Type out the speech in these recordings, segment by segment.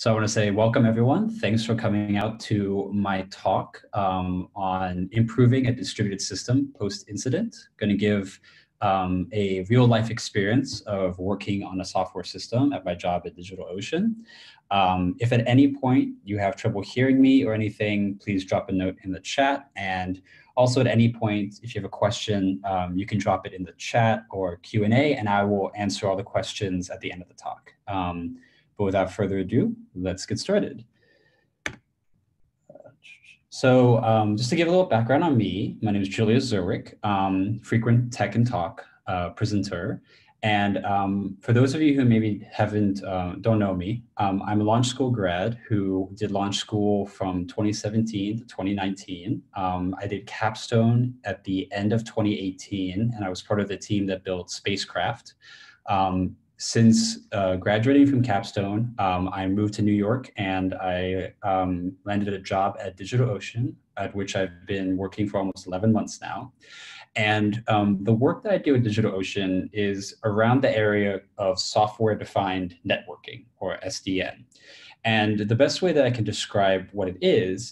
So I want to say welcome, everyone. Thanks for coming out to my talk on improving a distributed system post-incident. Going to give a real-life experience of working on a software system at my job at DigitalOcean. If at any point you have trouble hearing me or anything, please drop a note in the chat. And also at any point, if you have a question, you can drop it in the chat or Q&A, and I will answer all the questions at the end of the talk. But without further ado, let's get started. So just to give a little background on me, my name is Julia Zurich, frequent tech and talk presenter. And for those of you who maybe don't know me, I'm a Launch School grad who did Launch School from 2017 to 2019. I did Capstone at the end of 2018, and I was part of the team that built Spacecraft. Since graduating from Capstone, I moved to New York and I landed a job at DigitalOcean, at which I've been working for almost 11 months now. And the work that I do at DigitalOcean is around the area of software-defined networking, or SDN. And the best way that I can describe what it is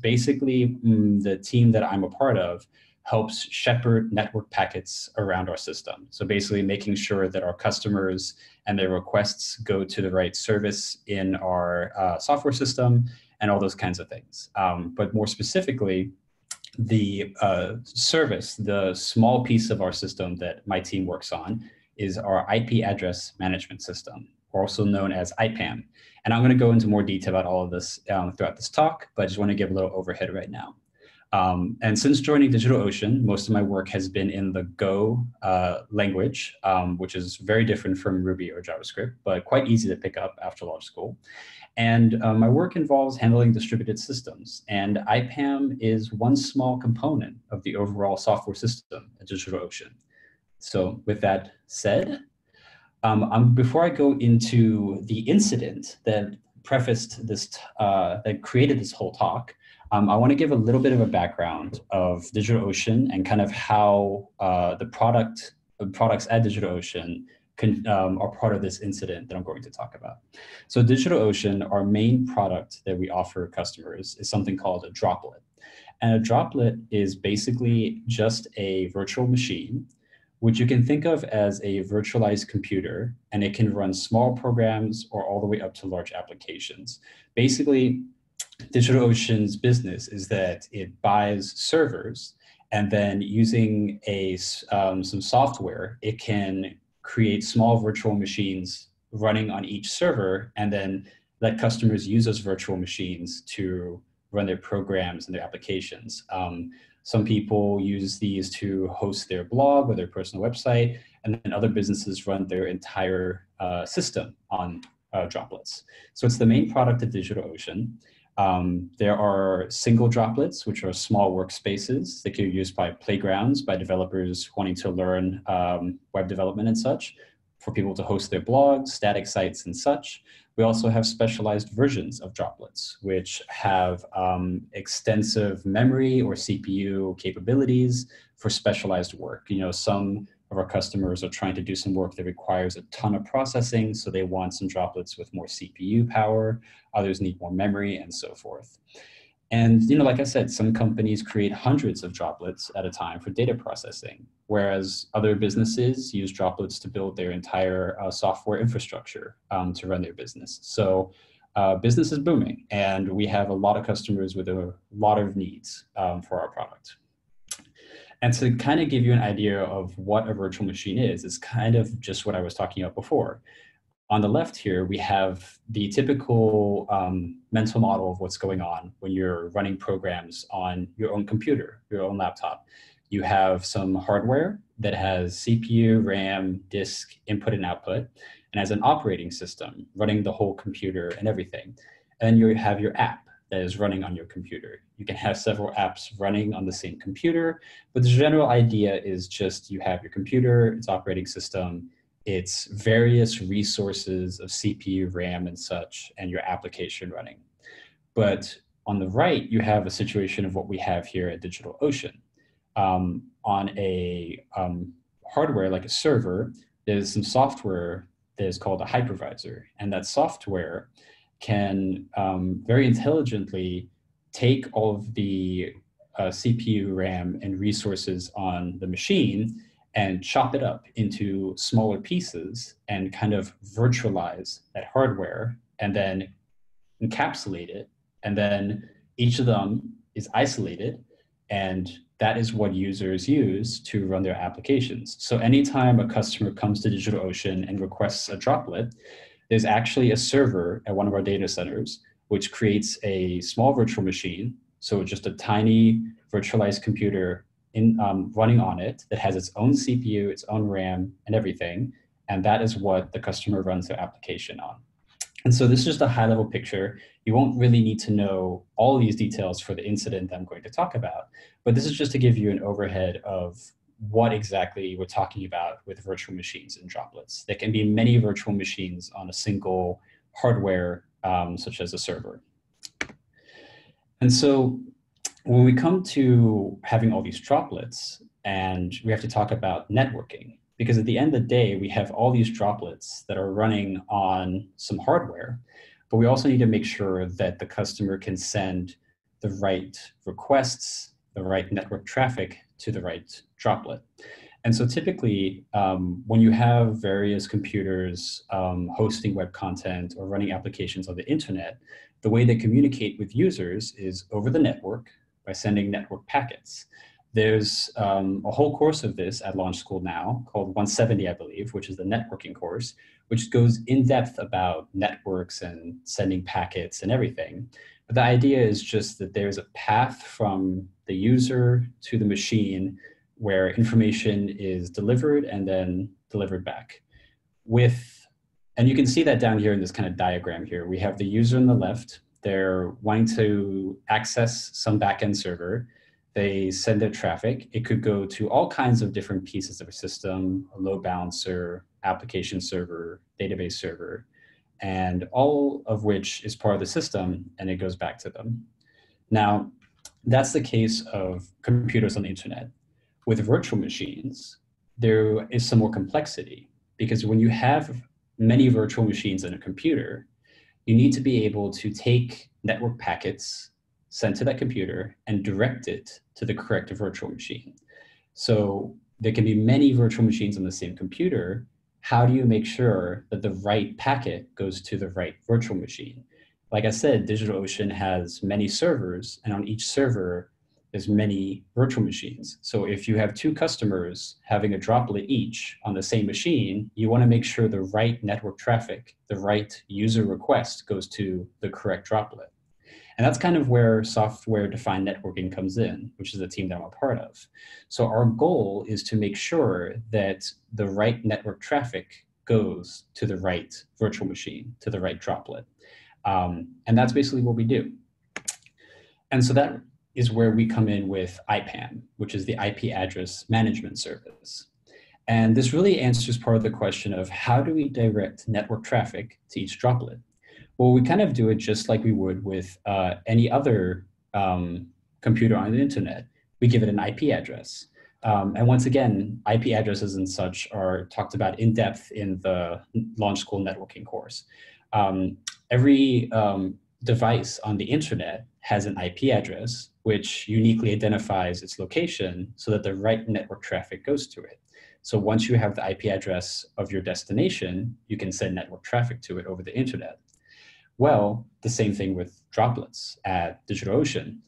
basically the team that I'm a part of helps shepherd network packets around our system. So basically making sure that our customers and their requests go to the right service in our software system and all those kinds of things. But more specifically, the service, the small piece of our system that my team works on is our IP address management system, also known as IPAM. And I'm going to go into more detail about all of this throughout this talk, but I just want to give a little overhead right now. And since joining DigitalOcean, most of my work has been in the Go language, which is very different from Ruby or JavaScript, but quite easy to pick up after Launch School. And my work involves handling distributed systems, and IPAM is one small component of the overall software system at DigitalOcean. So with that said, before I go into the incident that prefaced this, that created this whole talk, I want to give a little bit of a background of DigitalOcean and kind of how the products at DigitalOcean are part of this incident that I'm going to talk about. So DigitalOcean, our main product that we offer customers is something called a droplet. And a droplet is basically just a virtual machine, which you can think of as a virtualized computer, and it can run small programs or all the way up to large applications. Basically, DigitalOcean's business is that it buys servers, and then using some software, it can create small virtual machines running on each server, and then let customers use those virtual machines to run their programs and their applications. Some people use these to host their blog or their personal website, and then other businesses run their entire system on droplets. So it's the main product of DigitalOcean. There are single droplets, which are small workspaces that can be used by playgrounds, by developers wanting to learn web development and such, for people to host their blogs, static sites and such. We also have specialized versions of droplets, which have extensive memory or CPU capabilities for specialized work. You know, some of our customers are trying to do some work that requires a ton of processing, so they want some droplets with more CPU power, others need more memory, and so forth. And, you know, like I said, some companies create hundreds of droplets at a time for data processing, whereas other businesses use droplets to build their entire software infrastructure to run their business. So business is booming, and we have a lot of customers with a lot of needs for our product. And to kind of give you an idea of what a virtual machine is, it's kind of just what I was talking about before. On the left here, we have the typical mental model of what's going on when you're running programs on your own computer, your own laptop. You have some hardware that has CPU, RAM, disk, input and output, and has an operating system running the whole computer and everything. And you have your app that is running on your computer. You can have several apps running on the same computer, but the general idea is just you have your computer, its operating system, its various resources of CPU, RAM, and such, and your application running. But on the right, you have a situation of what we have here at DigitalOcean. On a hardware, like a server, there's some software that is called a hypervisor, and that software can very intelligently take all of the CPU, RAM, and resources on the machine and chop it up into smaller pieces and kind of virtualize that hardware and then encapsulate it. And then each of them is isolated, and that is what users use to run their applications. So anytime a customer comes to DigitalOcean and requests a droplet, there's actually a server at one of our data centers which creates a small virtual machine. So just a tiny virtualized computer in, running on it that has its own CPU, its own RAM, and everything. And that is what the customer runs their application on. And so this is just a high level picture. You won't really need to know all these details for the incident that I'm going to talk about, but this is just to give you an overhead of what exactly we're talking about with virtual machines and droplets. There can be many virtual machines on a single hardware, such as a server. And so when we come to having all these droplets, and we have to talk about networking, because at the end of the day, we have all these droplets that are running on some hardware, but we also need to make sure that the customer can send the right requests, the right network traffic to the right droplet. And so typically, when you have various computers hosting web content or running applications on the internet, the way they communicate with users is over the network by sending network packets. There's a whole course of this at Launch School now called 170, I believe, which is the networking course, which goes in depth about networks and sending packets and everything. But the idea is just that there's a path from the user to the machine where information is delivered and then delivered back. And you can see that down here in this kind of diagram here. We have the user on the left. They're wanting to access some backend server. They send their traffic. It could go to all kinds of different pieces of a system, a load balancer, application server, database server, and all of which is part of the system, and it goes back to them. Now, that's the case of computers on the internet. With virtual machines, there is some more complexity, because when you have many virtual machines in a computer, you need to be able to take network packets sent to that computer and direct it to the correct virtual machine. So there can be many virtual machines on the same computer. How do you make sure that the right packet goes to the right virtual machine? Like I said, DigitalOcean has many servers, and on each server, there's many virtual machines. So if you have two customers having a droplet each on the same machine, you want to make sure the right network traffic, the right user request goes to the correct droplet. And that's kind of where software-defined networking comes in, which is the team that I'm a part of. So our goal is to make sure that the right network traffic goes to the right virtual machine, to the right droplet. And that's basically what we do. And so that is where we come in with IPAM, which is the IP address management service. And this really answers part of the question of how do we direct network traffic to each droplet? Well, we kind of do it just like we would with any other computer on the internet. We give it an IP address. And once again, IP addresses and such are talked about in depth in the Launch School networking course. Every device on the internet has an IP address, which uniquely identifies its location so that the right network traffic goes to it. So once you have the IP address of your destination, you can send network traffic to it over the internet. Well, the same thing with droplets at DigitalOcean.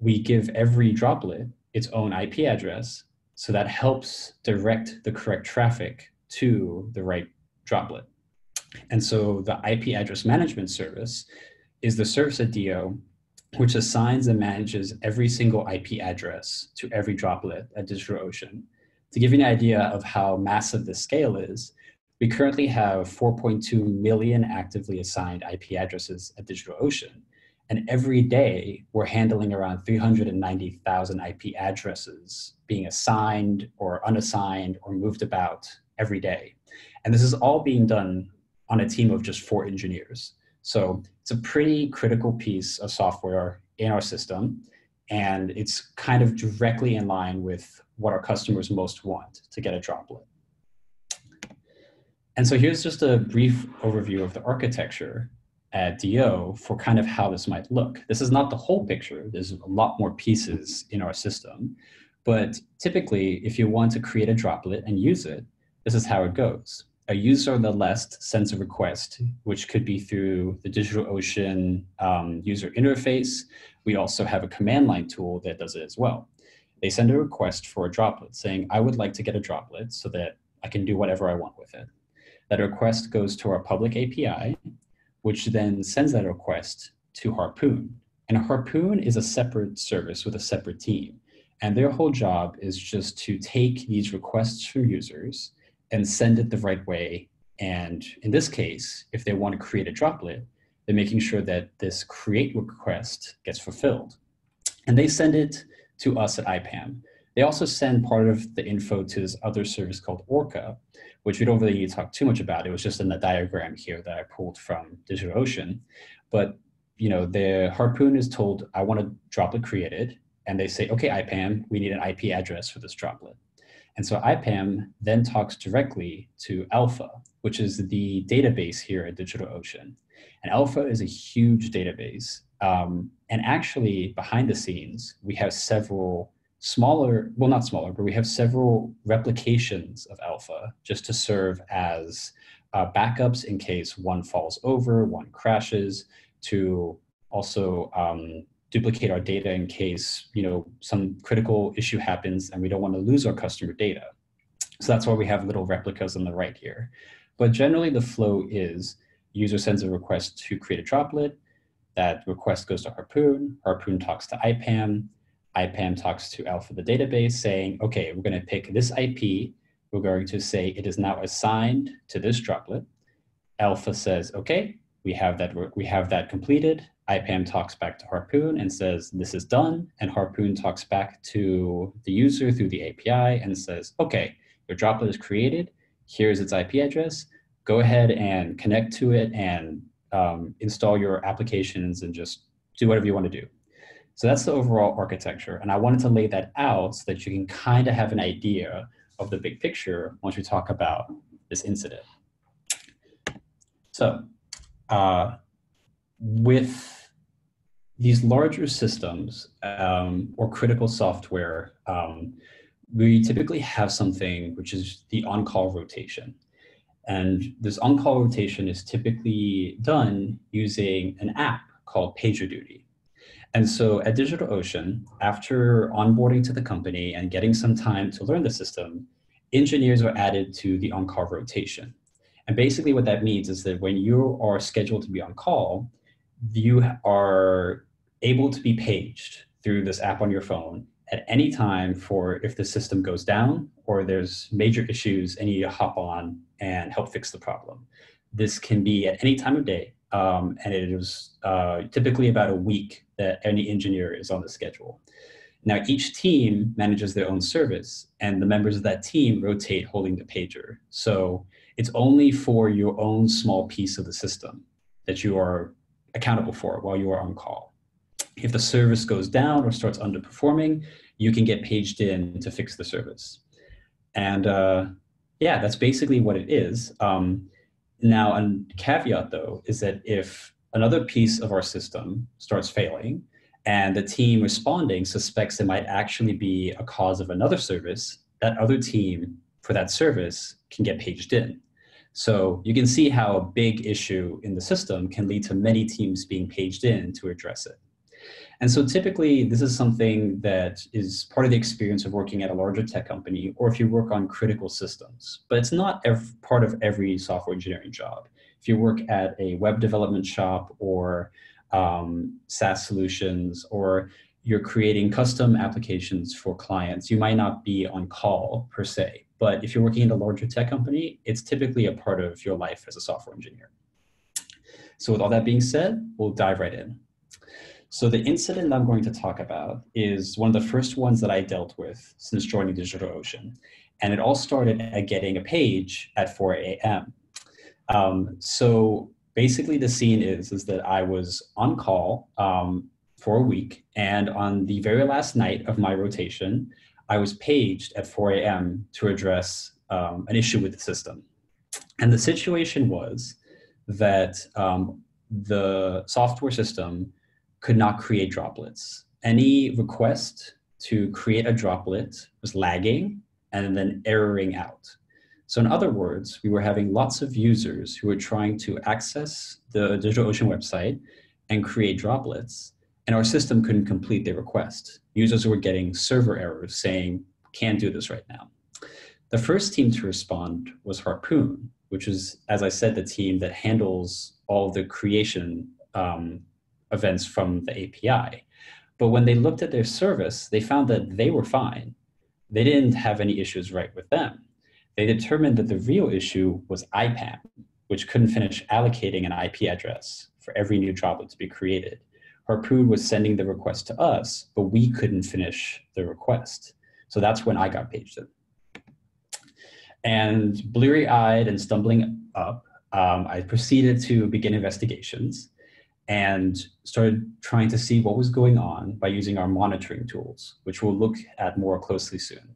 We give every droplet its own IP address, so that helps direct the correct traffic to the right droplet. And so the IP address management service is the service at DO which assigns and manages every single IP address to every droplet at DigitalOcean. To give you an idea of how massive the scale is, we currently have 4.2 million actively assigned IP addresses at DigitalOcean. And every day, we're handling around 390,000 IP addresses being assigned or unassigned or moved about every day. And this is all being done on a team of just 4 engineers. So it's a pretty critical piece of software in our system. And it's kind of directly in line with what our customers most want to get a droplet. And so here's just a brief overview of the architecture DO for kind of how this might look. This is not the whole picture. There's a lot more pieces in our system, but typically if you want to create a droplet and use it, this is how it goes. A user on the left sends a request, which could be through the DigitalOcean user interface. We also have a command line tool that does it as well. They send a request for a droplet saying, I would like to get a droplet so that I can do whatever I want with it. That request goes to our public API, which then sends that request to Harpoon. And Harpoon is a separate service with a separate team. And their whole job is just to take these requests from users and send it the right way. And in this case, if they want to create a droplet, they're making sure that this create request gets fulfilled. And they send it to us at IPAM. They also send part of the info to this other service called Orca, which we don't really need to talk too much about. It was just in the diagram here that I pulled from DigitalOcean. But you know, the Harpoon is told, I want a droplet created. And they say, okay, IPAM, we need an IP address for this droplet. And so IPAM then talks directly to Alpha, which is the database here at DigitalOcean. And Alpha is a huge database. And actually, behind the scenes, we have several smaller, well, not smaller, but we have several replications of Alpha just to serve as backups in case one falls over, one crashes, to also duplicate our data in case, you know, some critical issue happens and we don't want to lose our customer data. So that's why we have little replicas on the right here. But generally the flow is user sends a request to create a droplet. That request goes to Harpoon. Harpoon talks to IPAM. IPAM talks to Alpha, the database, saying, okay, we're going to pick this IP. We're going to say it is now assigned to this droplet. Alpha says, okay, we have that completed. IPAM talks back to Harpoon and says, this is done. And Harpoon talks back to the user through the API and says, okay, your droplet is created. Here's its IP address. Go ahead and connect to it and install your applications and just do whatever you want to do. So that's the overall architecture. And I wanted to lay that out so that you can kind of have an idea of the big picture once we talk about this incident. So with these larger systems or critical software, we typically have something which is the on-call rotation. And this on-call rotation is typically done using an app called PagerDuty. And so at DigitalOcean, after onboarding to the company and getting some time to learn the system, engineers are added to the on-call rotation. And basically what that means is that when you are scheduled to be on call, you are able to be paged through this app on your phone at any time for if the system goes down or there's major issues and you need to hop on and help fix the problem. This can be at any time of day. And it is typically about a week that any engineer is on the schedule. Now, each team manages their own service, and the members of that team rotate holding the pager. So it's only for your own small piece of the system that you are accountable for while you are on call. If the service goes down or starts underperforming, you can get paged in to fix the service. And yeah, that's basically what it is. Now, a caveat though, is that if another piece of our system starts failing and the team responding suspects it might actually be a cause of another service, that other team for that service can get paged in. So you can see how a big issue in the system can lead to many teams being paged in to address it. And so typically this is something that is part of the experience of working at a larger tech company or if you work on critical systems, but it's not part of every software engineering job. If you work at a web development shop or SaaS solutions, or you're creating custom applications for clients, you might not be on call per se, but if you're working at a larger tech company, it's typically a part of your life as a software engineer. So with all that being said, we'll dive right in. So the incident I'm going to talk about is one of the first ones that I dealt with since joining DigitalOcean. And it all started at getting a page at 4 a.m. So basically the scene is that I was on call for a week, and on the very last night of my rotation, I was paged at 4 a.m. to address an issue with the system. And the situation was that the software system could not create droplets. Any request to create a droplet was lagging and then erroring out. So in other words, we were having lots of users who were trying to access the DigitalOcean website and create droplets, and our system couldn't complete their request. Users were getting server errors saying, can't do this right now. The first team to respond was Harpoon, which is, as I said, the team that handles all the creation events from the API. But when they looked at their service, they found that they were fine. They didn't have any issues right with them. They determined that the real issue was IPAM, which couldn't finish allocating an IP address for every new droplet to be created. Harpoon was sending the request to us, but we couldn't finish the request. So that's when I got paged in. And bleary-eyed and stumbling up, I proceeded to begin investigations and started trying to see what was going on by using our monitoring tools, which we'll look at more closely soon.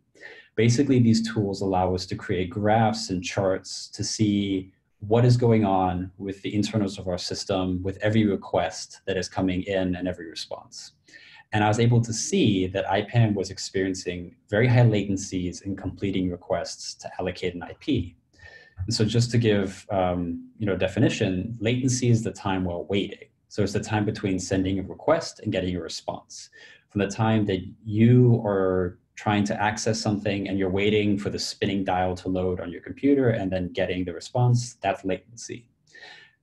Basically, these tools allow us to create graphs and charts to see what is going on with the internals of our system, with every request that is coming in and every response. And I was able to see that IPAM was experiencing very high latencies in completing requests to allocate an IP. And so just to give definition, latency is the time while waiting. So it's the time between sending a request and getting a response. From the time that you are trying to access something and you're waiting for the spinning dial to load on your computer and then getting the response, that's latency.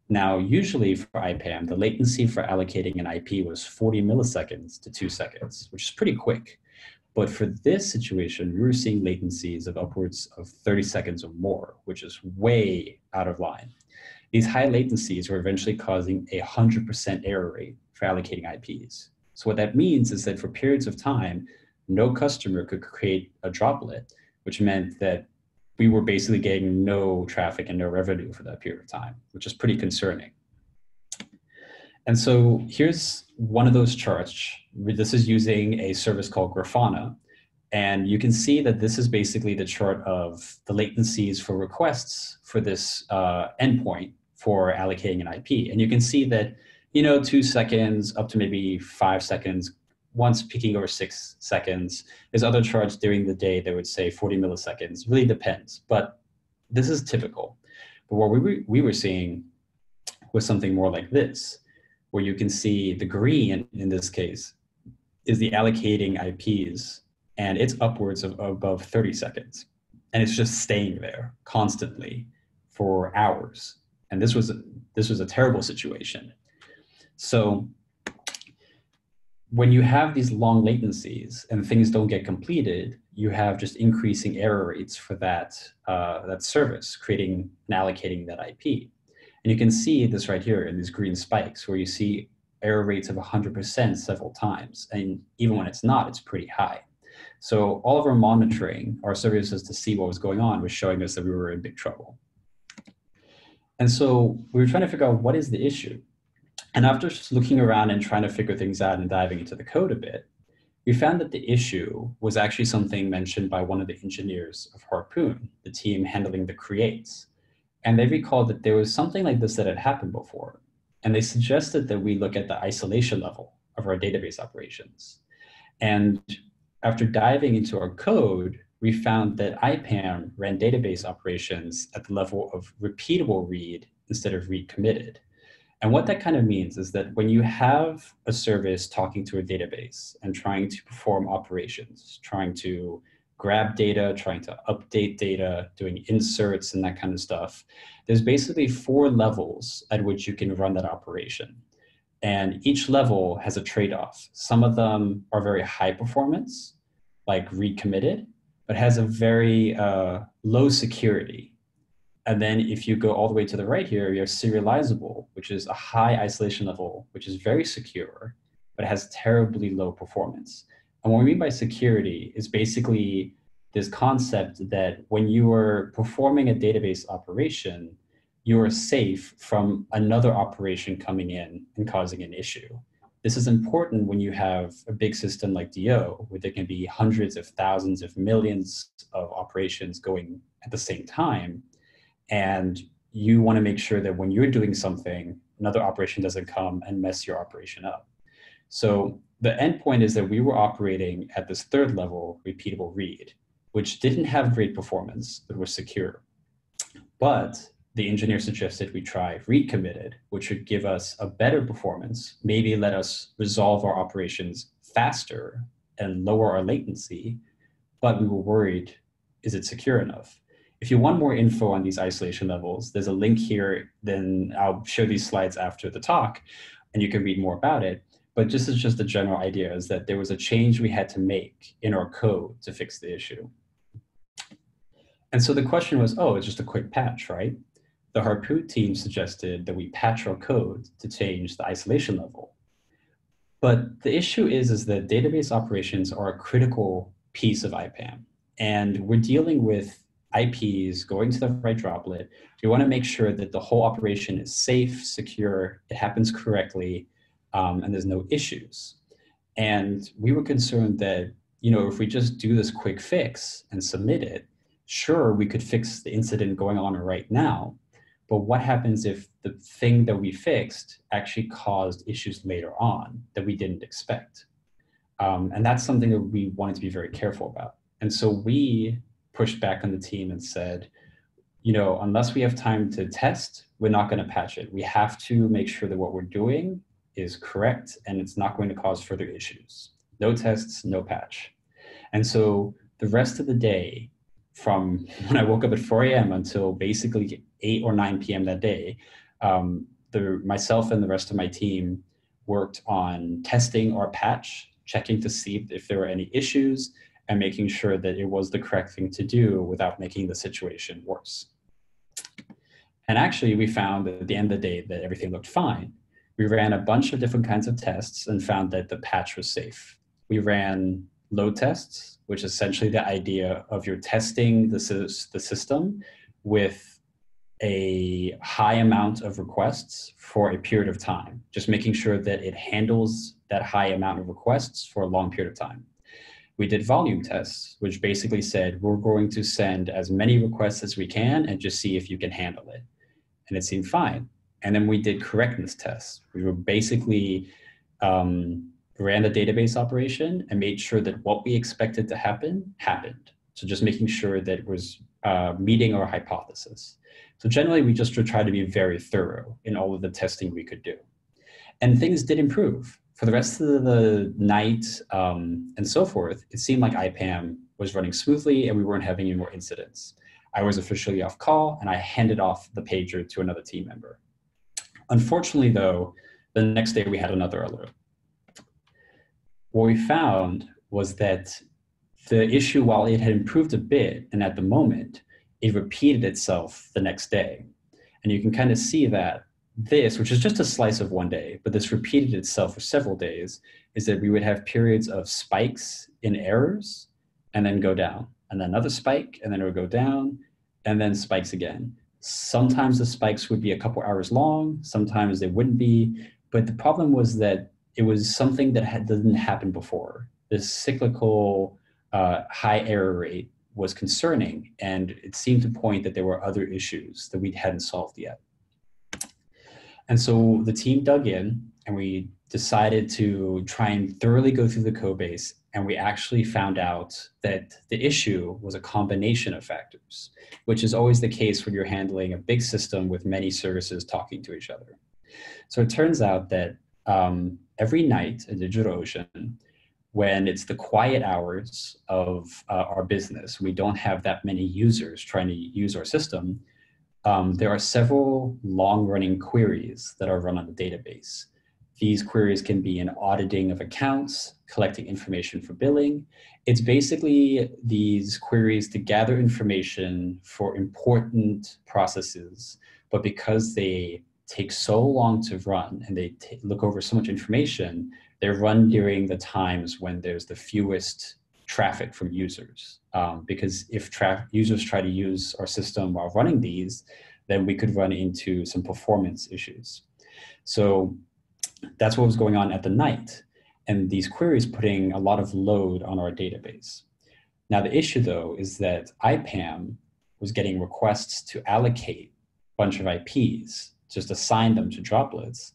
Now, usually for IPAM, the latency for allocating an IP was 40 milliseconds to 2 seconds, which is pretty quick. But for this situation, we were seeing latencies of upwards of 30 seconds or more, which is way out of line. These high latencies were eventually causing a 100% error rate for allocating IPs. So what that means is that for periods of time, no customer could create a droplet, which meant that we were basically getting no traffic and no revenue for that period of time, which is pretty concerning. And so here's one of those charts. This is using a service called Grafana. And you can see that this is basically the chart of the latencies for requests for this endpoint for allocating an IP. And you can see that, 2 seconds up to maybe 5 seconds, once peaking over 6 seconds. There's other charts during the day that would say 40 milliseconds, really depends, but this is typical. But what we were seeing was something more like this, where you can see the green in this case is the allocating IPs, and it's upwards of above 30 seconds. And it's just staying there constantly for hours. And this was a terrible situation. So when you have these long latencies and things don't get completed, you have just increasing error rates for that, that service, creating and allocating that IP. And you can see this right here in these green spikes where you see error rates of 100% several times. And even when it's not, it's pretty high. So all of our monitoring, our services to see what was going on was showing us that we were in big trouble. And so we were trying to figure out what is the issue. And after just looking around and trying to figure things out and diving into the code a bit, we found that the issue was actually something mentioned by one of the engineers of Harpoon, the team handling the creates. And they recalled that there was something like this that had happened before. And they suggested that we look at the isolation level of our database operations. And after diving into our code, we found that IPAM ran database operations at the level of repeatable read instead of read committed. And what that kind of means is that when you have a service talking to a database and trying to perform operations, trying to grab data, trying to update data, doing inserts and that kind of stuff, there's basically 4 levels at which you can run that operation. And each level has a trade-off. Some of them are very high performance, like read committed, but has a very low security. And then if you go all the way to the right here, you have serializable, which is a high isolation level, which is very secure, but has terribly low performance. And what we mean by security is basically this concept that when you are performing a database operation, you are safe from another operation coming in and causing an issue. This is important when you have a big system like DO, where there can be hundreds of thousands of millions of operations going at the same time. And you want to make sure that when you're doing something, another operation doesn't come and mess your operation up. So the endpoint is that we were operating at this third level repeatable read, which didn't have great performance, but was secure. But the engineer suggested we try read committed, which would give us a better performance, maybe let us resolve our operations faster and lower our latency, but we were worried, is it secure enough? If you want more info on these isolation levels, there's a link here, then I'll show these slides after the talk, and you can read more about it. But this is just the general idea, is that there was a change we had to make in our code to fix the issue. And so the question was, oh, it's just a quick patch, right? The Harpoon team suggested that we patch our code to change the isolation level. But the issue is that database operations are a critical piece of IPAM. And we're dealing with IPs going to the right droplet. We want to make sure that the whole operation is safe, secure, it happens correctly, and there's no issues. And we were concerned that, you know, if we just do this quick fix and submit it, sure, we could fix the incident going on right now, but what happens if the thing that we fixed actually caused issues later on that we didn't expect? And that's something that we wanted to be very careful about. And so we pushed back on the team and said, you know, unless we have time to test, we're not going to patch it. We have to make sure that what we're doing is correct and it's not going to cause further issues. No tests, no patch. And so the rest of the day, from when I woke up at 4 a.m. until basically 8 or 9 p.m. that day, myself and the rest of my team worked on testing our patch, checking to see if there were any issues, and making sure that it was the correct thing to do without making the situation worse. And actually, we found at the end of the day that everything looked fine. We ran a bunch of different kinds of tests and found that the patch was safe. We ran load tests, which is essentially the idea of you're testing the system with a high amount of requests for a period of time, just making sure that it handles that high amount of requests for a long period of time. We did volume tests, which basically said, we're going to send as many requests as we can and just see if you can handle it. And it seemed fine. And then we did correctness tests. We were basically ran the database operation and made sure that what we expected to happen, happened. So just making sure that it was meeting our hypothesis. So generally, we just tried to be very thorough in all of the testing we could do. And things did improve. For the rest of the night and so forth, it seemed like IPAM was running smoothly and we weren't having any more incidents. I was officially off call and I handed off the pager to another team member. Unfortunately though, the next day we had another alert. What we found was that the issue, while it had improved a bit and at the moment, it repeated itself the next day. And you can kind of see that this, which is just a slice of one day, but this repeated itself for several days, is that we would have periods of spikes in errors and then go down, and then another spike, and then it would go down, and then spikes again. Sometimes the spikes would be a couple hours long, sometimes they wouldn't be, but the problem was that it was something that didn't happen before. This cyclical high error rate was concerning, and it seemed to point that there were other issues that we hadn't solved yet. And so the team dug in and we decided to try and thoroughly go through the code base. And we actually found out that the issue was a combination of factors, which is always the case when you're handling a big system with many services talking to each other. So it turns out that every night at DigitalOcean, when it's the quiet hours of our business, we don't have that many users trying to use our system. There are several long-running queries that are run on the database. These queries can be an auditing of accounts, collecting information for billing. It's basically these queries to gather information for important processes, but because they take so long to run and they look over so much information, they run during the times when there's the fewest traffic from users, because if users try to use our system while running these, then we could run into some performance issues. So that's what was going on at the night, and these queries putting a lot of load on our database. Now the issue though is that IPAM was getting requests to allocate a bunch of IPs just assign them to droplets.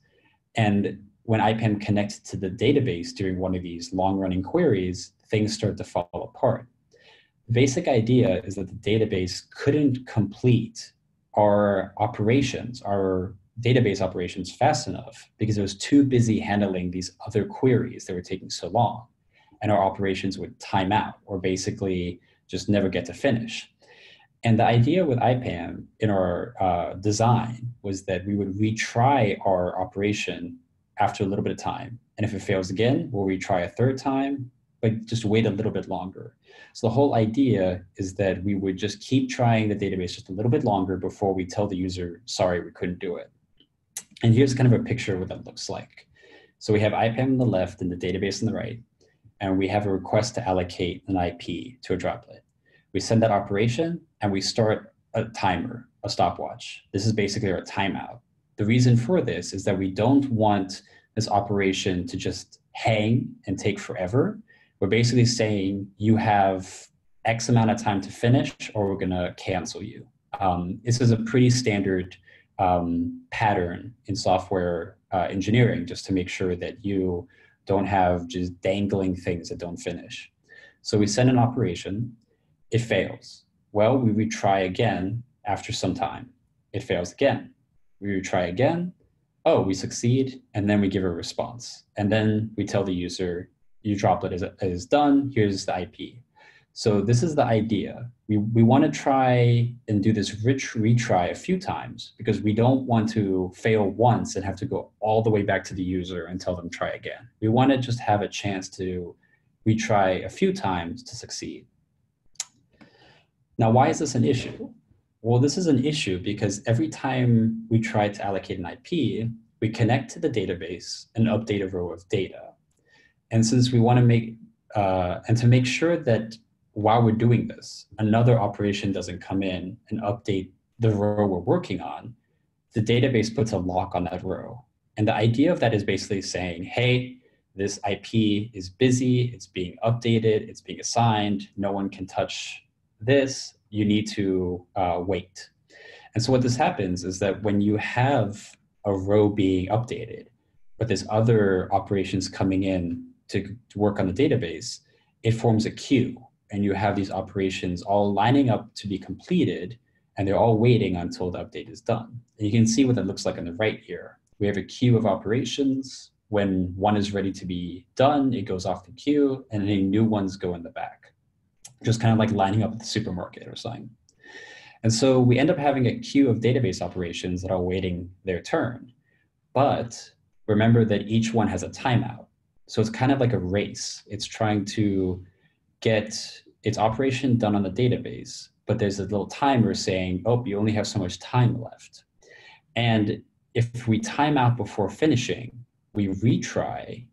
And when IPAM connects to the database during one of these long-running queries, things start to fall apart. The basic idea is that the database couldn't complete our operations, our database operations fast enough because it was too busy handling these other queries that were taking so long. And our operations would time out or basically just never get to finish. And the idea with IPAM in our design was that we would retry our operation after a little bit of time. And if it fails again, we'll retry a third time, but just wait a little bit longer. So the whole idea is that we would just keep trying the database just a little bit longer before we tell the user, sorry, we couldn't do it. And here's kind of a picture of what that looks like. So we have IPAM on the left and the database on the right. And we have a request to allocate an IP to a droplet. We send that operation and we start a timer, a stopwatch. This is basically our timeout. The reason for this is that we don't want this operation to just hang and take forever. We're basically saying you have X amount of time to finish or we're gonna cancel you. This is a pretty standard pattern in software engineering just to make sure that you don't have just dangling things that don't finish. So we send an operation, it fails. Well, we retry again after some time. It fails again. We retry again, oh, we succeed, and then we give a response. And then we tell the user, your droplet is done, here's the IP. So this is the idea. We want to try and do this rich retry a few times because we don't want to fail once and have to go all the way back to the user and tell them try again. We want to just have a chance to retry a few times to succeed. Now, why is this an issue? Well, this is an issue because every time we try to allocate an IP, we connect to the database and update a row of data. And since we want to make, to make sure that while we're doing this, another operation doesn't come in and update the row we're working on, the database puts a lock on that row. And the idea of that is basically saying, hey, this IP is busy, it's being updated, it's being assigned, no one can touch this, you need to wait. And so what this happens is that when you have a row being updated, but there's other operations coming in to work on the database, it forms a queue. And you have these operations all lining up to be completed, and they're all waiting until the update is done. And you can see what that looks like on the right here. We have a queue of operations. When one is ready to be done, it goes off the queue, and any new ones go in the back. Just kind of like lining up at the supermarket or something. And so we end up having a queue of database operations that are waiting their turn. But remember that each one has a timeout. So it's kind of like a race. It's trying to get its operation done on the database, but there's a little timer saying, oh, you only have so much time left. And if we time out before finishing, we retry,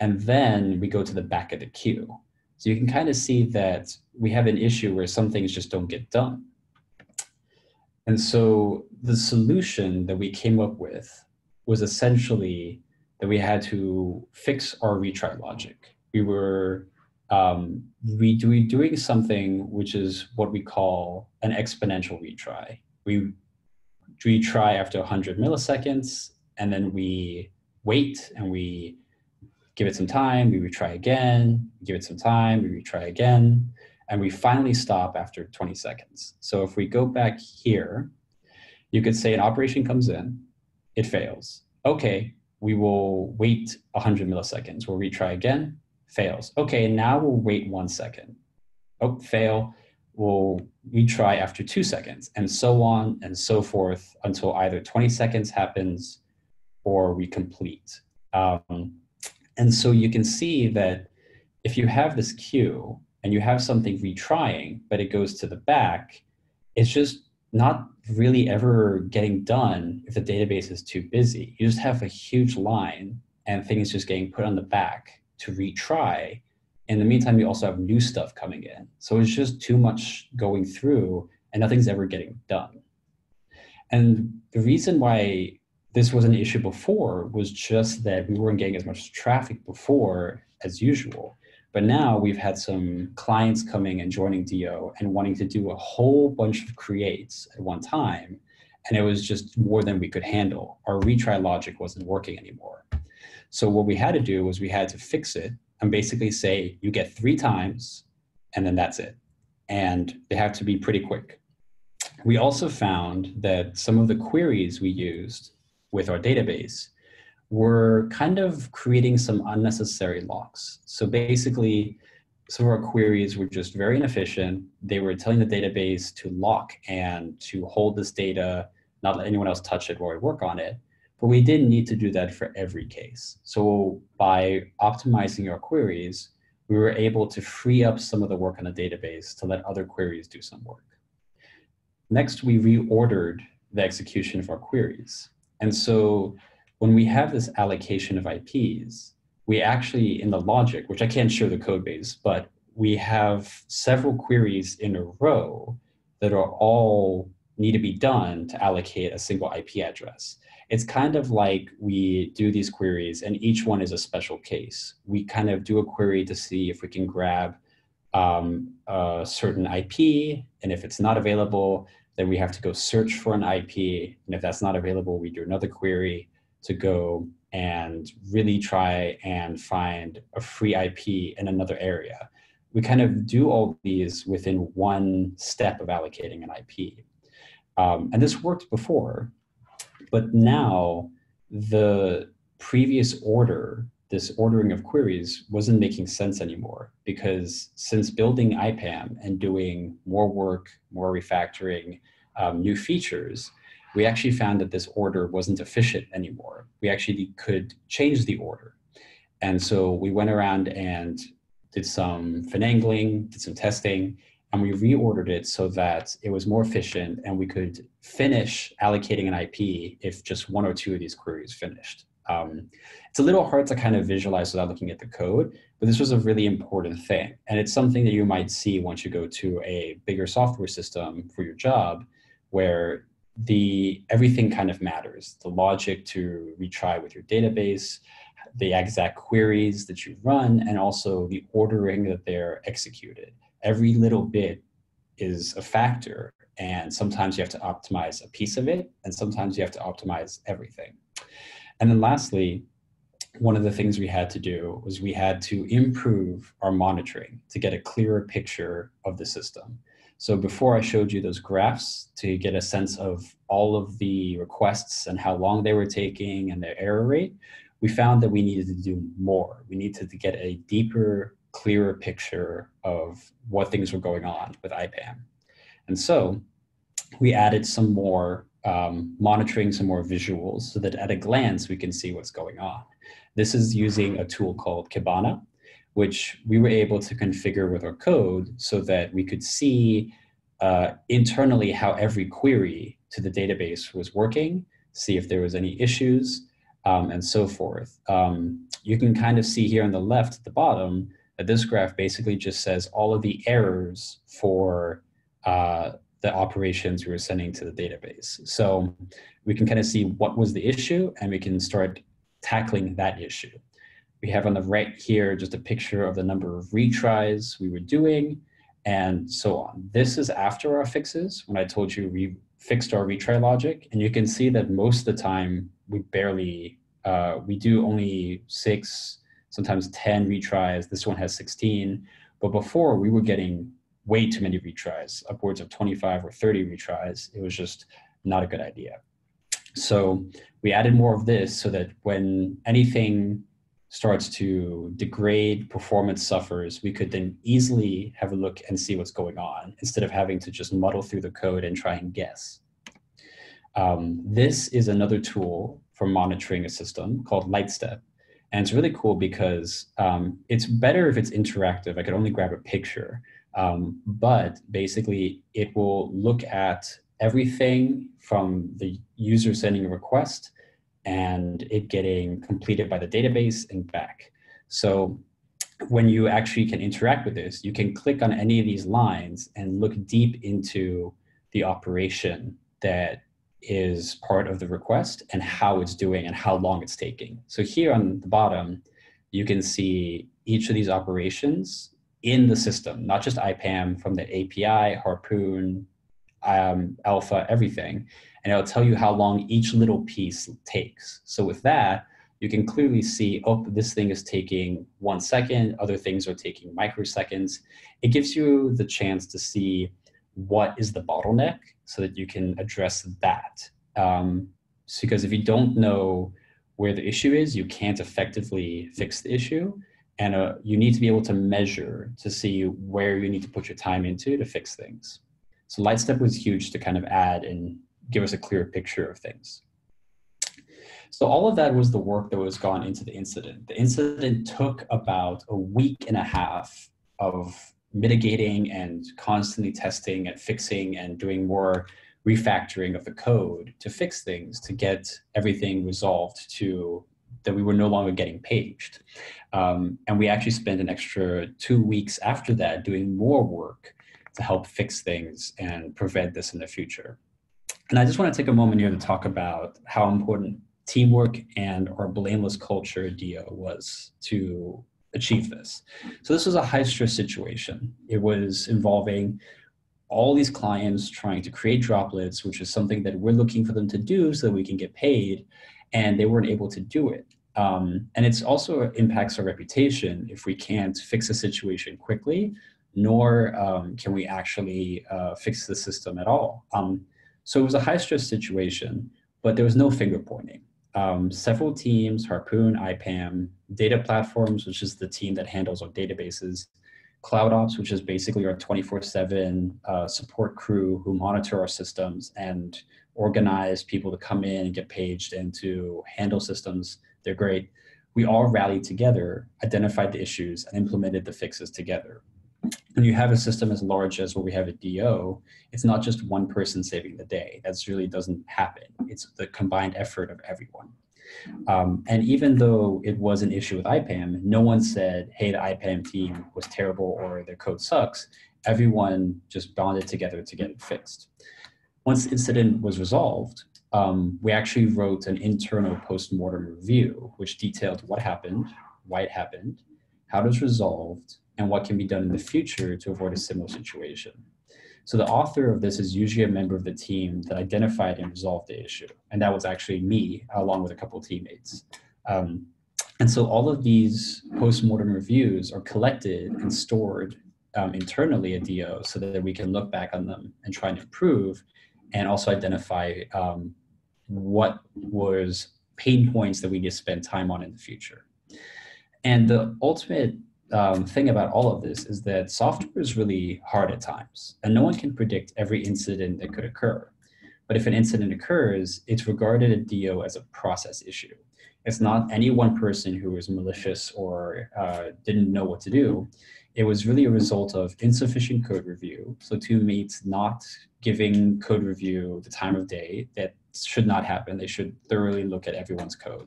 and then we go to the back of the queue. So you can kind of see that we have an issue where some things just don't get done. And so the solution that we came up with was essentially that we had to fix our retry logic. We were doing something which is what we call an exponential retry. We retry after 100 milliseconds, and then we wait and we give it some time, we retry again, give it some time, we retry again, and we finally stop after 20 seconds. So if we go back here, you could say an operation comes in, it fails. Okay, we will wait 100 milliseconds, we'll retry again, fails. Okay, now we'll wait 1 second. Oh, fail. We'll retry after 2 seconds, and so on and so forth until either 20 seconds happens or we complete. And so you can see that if you have this queue and you have something retrying, but it goes to the back, it's just not really ever getting done if the database is too busy. You just have a huge line and things just getting put on the back to retry. In the meantime, you also have new stuff coming in. So it's just too much going through and nothing's ever getting done. And the reason why this was an issue before was just that we weren't getting as much traffic before as usual. But now we've had some clients coming and joining DO and wanting to do a whole bunch of creates at one time. and it was just more than we could handle. Our retry logic wasn't working anymore. So what we had to do was we had to fix it and basically say, you get 3 times and then that's it. And they have to be pretty quick. We also found that some of the queries we used with our database were kind of creating some unnecessary locks. So basically, some of our queries were just very inefficient. They were telling the database to lock and to hold this data, not let anyone else touch it while we work on it. But we didn't need to do that for every case. So by optimizing our queries, we were able to free up some of the work on the database to let other queries do some work. Next, we reordered the execution of our queries. And so when we have this allocation of IPs, we actually, in the logic, which I can't show the code base, but we have several queries in a row that are all need to be done to allocate a single IP address. It's kind of like we do these queries and each one is a special case. We kind of do a query to see if we can grab a certain IP, and if it's not available, then we have to go search for an IP. And if that's not available, we do another query to go and really try and find a free IP in another area. We kind of do all these within one step of allocating an IP. And this worked before, but now the previous order, this ordering of queries, wasn't making sense anymore, because since building IPAM and doing more work, more refactoring, new features, we actually found that this order wasn't efficient anymore. We actually could change the order. And so we went around and did some finagling, did some testing, and we reordered it so that it was more efficient and we could finish allocating an IP if just 1 or 2 of these queries finished. It's a little hard to kind of visualize without looking at the code, but this was a really important thing. And it's something that you might see once you go to a bigger software system for your job, where everything kind of matters. The logic to retry with your database, the exact queries that you run, and also the ordering that they're executed. Every little bit is a factor, and sometimes you have to optimize a piece of it, and sometimes you have to optimize everything. And then lastly, one of the things we had to do was we had to improve our monitoring to get a clearer picture of the system. So before, I showed you those graphs to get a sense of all of the requests and how long they were taking and their error rate. We found that we needed to do more. We needed to get a deeper, clearer picture of what things were going on with IPAM. And so we added some more monitoring, some more visuals, so that at a glance we can see what's going on. This is using a tool called Kibana, which we were able to configure with our code so that we could see internally how every query to the database was working, see if there was any issues, and so forth. You can kind of see here on the left at the bottom, this graph basically just says all of the errors for the operations we were sending to the database. So we can kind of see what was the issue, and we can start tackling that issue. We have on the right here just a picture of the number of retries we were doing, and so on. This is after our fixes, when I told you we fixed our retry logic, and you can see that most of the time we barely, we do only 6, sometimes 10 retries. This one has 16, but before we were getting way too many retries, upwards of 25 or 30 retries. It was just not a good idea. So we added more of this so that when anything starts to degrade, performance suffers, we could then easily have a look and see what's going on, instead of having to just muddle through the code and try and guess. This is another tool for monitoring a system called LightStep. And it's really cool because it's better if it's interactive. I could only grab a picture, but basically it will look at everything from the user sending a request and it getting completed by the database and back. So when you actually can interact with this, you can click on any of these lines and look deep into the operation that is part of the request and how it's doing and how long it's taking. So here on the bottom, you can see each of these operations in the system, not just IPAM, from the API, Harpoon, Alpha, everything. and it'll tell you how long each little piece takes. So with that, you can clearly see, oh, this thing is taking 1 second, other things are taking microseconds. It gives you the chance to see what is the bottleneck so that you can address that. Because if you don't know where the issue is, you can't effectively fix the issue. And you need to be able to measure to see where you need to put your time into to fix things. So LightStep was huge to kind of add and give us a clearer picture of things. So all of that was the work that was gone into the incident. The incident took about a week and a half of mitigating and constantly testing and fixing and doing more refactoring of the code to fix things, to get everything resolved to that we were no longer getting paged. And we actually spent an extra 2 weeks after that doing more work to help fix things and prevent this in the future. And I just want to take a moment here to talk about how important teamwork and our blameless culture DO was to achieve this. So this was a high stress situation. It was involving all these clients trying to create droplets, which is something that we're looking for them to do so that we can get paid, and they weren't able to do it. And it's also impacts our reputation if we can't fix a situation quickly, nor can we actually fix the system at all. So it was a high stress situation, but there was no finger pointing. Several teams, Harpoon, IPAM, data platforms, which is the team that handles our databases, CloudOps, which is basically our 24/7 support crew who monitor our systems and organize people to come in and get paged and to handle systems. They're great. We all rallied together, identified the issues, and implemented the fixes together. When you have a system as large as what we have at DO, it's not just one person saving the day. That really doesn't happen. It's the combined effort of everyone. And even though it was an issue with IPAM, no one said, hey, the IPAM team was terrible or their code sucks. Everyone just bonded together to get it fixed. Once the incident was resolved, we actually wrote an internal post-mortem review, which detailed what happened, why it happened, how it was resolved, and what can be done in the future to avoid a similar situation. So the author of this is usually a member of the team that identified and resolved the issue. And that was actually me, along with a couple of teammates. And so all of these post-mortem reviews are collected and stored internally at DO so that we can look back on them and try and improve, and also identify what was pain points that we need to spend time on in the future. And the ultimate thing about all of this is that software is really hard at times, and no one can predict every incident that could occur. But if an incident occurs, it's regarded at DO as a process issue. It's not any one person who was malicious or didn't know what to do. It was really a result of insufficient code review, so teammates not giving code review the time of day. That should not happen. They should thoroughly look at everyone's code.